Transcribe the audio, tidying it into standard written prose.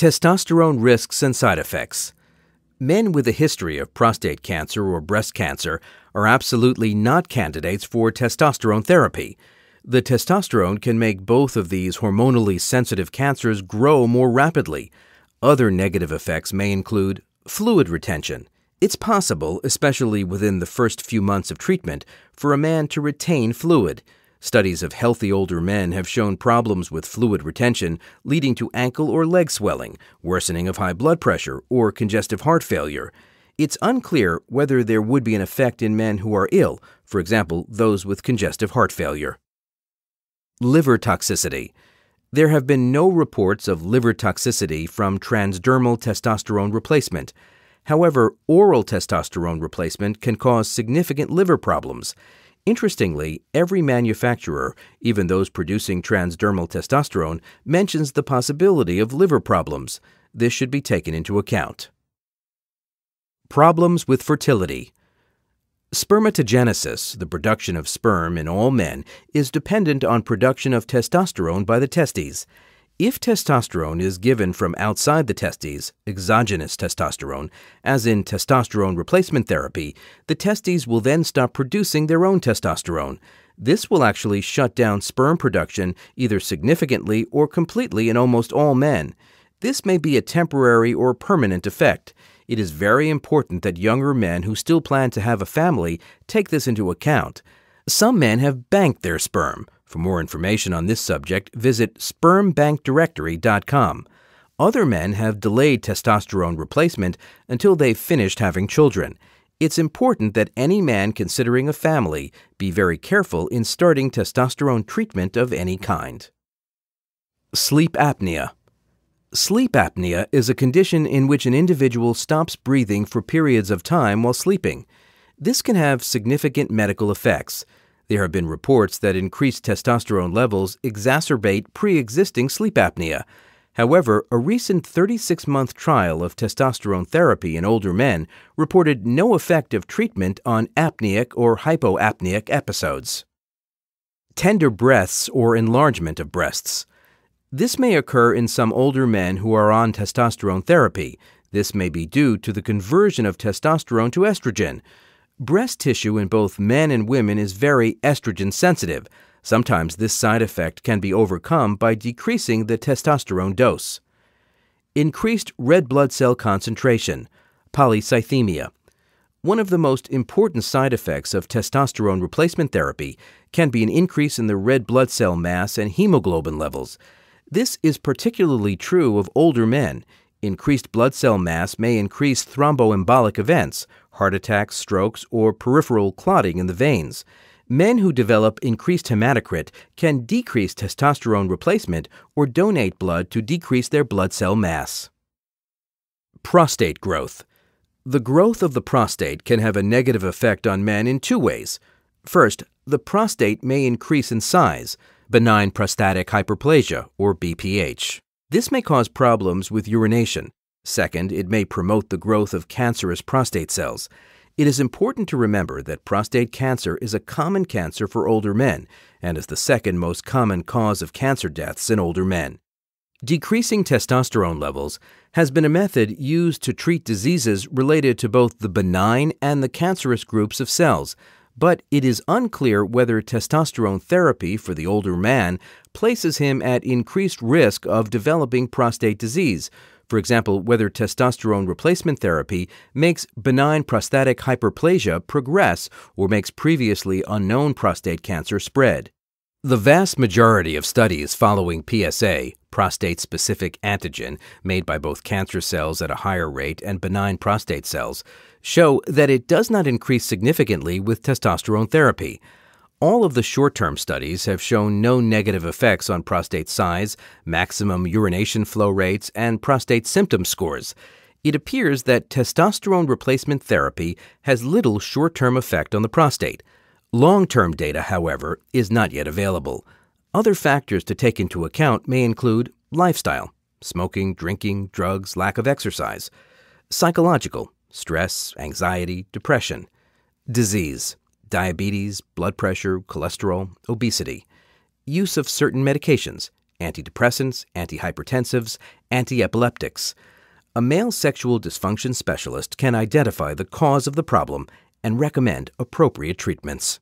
Testosterone risks and side effects. Men with a history of prostate cancer or breast cancer are absolutely not candidates for testosterone therapy. The testosterone can make both of these hormonally sensitive cancers grow more rapidly. Other negative effects may include fluid retention. It's possible, especially within the first few months of treatment, for a man to retain fluid. Studies of healthy older men have shown problems with fluid retention leading to ankle or leg swelling, worsening of high blood pressure, or congestive heart failure. It's unclear whether there would be an effect in men who are ill, for example, those with congestive heart failure. Liver toxicity. There have been no reports of liver toxicity from transdermal testosterone replacement. However, oral testosterone replacement can cause significant liver problems. Interestingly, every manufacturer, even those producing transdermal testosterone, mentions the possibility of liver problems. This should be taken into account. Problems with fertility. Spermatogenesis, the production of sperm in all men, is dependent on production of testosterone by the testes. If testosterone is given from outside the testes, exogenous testosterone, as in testosterone replacement therapy, the testes will then stop producing their own testosterone. This will actually shut down sperm production either significantly or completely in almost all men. This may be a temporary or permanent effect. It is very important that younger men who still plan to have a family take this into account. Some men have banked their sperm. For more information on this subject, visit spermbankdirectory.com. Other men have delayed testosterone replacement until they've finished having children. It's important that any man considering a family be very careful in starting testosterone treatment of any kind. Sleep apnea. Sleep apnea is a condition in which an individual stops breathing for periods of time while sleeping. This can have significant medical effects. There have been reports that increased testosterone levels exacerbate pre-existing sleep apnea. However, a recent 36-month trial of testosterone therapy in older men reported no effect of treatment on apneic or hypoapneic episodes. Tender breasts or enlargement of breasts. This may occur in some older men who are on testosterone therapy. This may be due to the conversion of testosterone to estrogen. Breast tissue in both men and women is very estrogen sensitive. Sometimes this side effect can be overcome by decreasing the testosterone dose. Increased red blood cell concentration, polycythemia. One of the most important side effects of testosterone replacement therapy can be an increase in the red blood cell mass and hemoglobin levels. This is particularly true of older men. Increased blood cell mass may increase thromboembolic events, heart attacks, strokes, or peripheral clotting in the veins. Men who develop increased hematocrit can decrease testosterone replacement or donate blood to decrease their blood cell mass. Prostate growth. The growth of the prostate can have a negative effect on men in two ways. First, the prostate may increase in size, benign prostatic hyperplasia, or BPH. This may cause problems with urination. Second, it may promote the growth of cancerous prostate cells. It is important to remember that prostate cancer is a common cancer for older men and is the second most common cause of cancer deaths in older men. Decreasing testosterone levels has been a method used to treat diseases related to both the benign and the cancerous groups of cells, but it is unclear whether testosterone therapy for the older man places him at increased risk of developing prostate disease. For example, whether testosterone replacement therapy makes benign prostatic hyperplasia progress or makes previously unknown prostate cancer spread. The vast majority of studies following PSA, prostate-specific antigen, made by both cancer cells at a higher rate and benign prostate cells, show that it does not increase significantly with testosterone therapy. All of the short-term studies have shown no negative effects on prostate size, maximum urination flow rates, and prostate symptom scores. It appears that testosterone replacement therapy has little short-term effect on the prostate. Long-term data, however, is not yet available. Other factors to take into account may include lifestyle, smoking, drinking, drugs, lack of exercise, psychological, stress, anxiety, depression, disease, diabetes, blood pressure, cholesterol, obesity, use of certain medications, antidepressants, antihypertensives, antiepileptics. A male sexual dysfunction specialist can identify the cause of the problem and recommend appropriate treatments.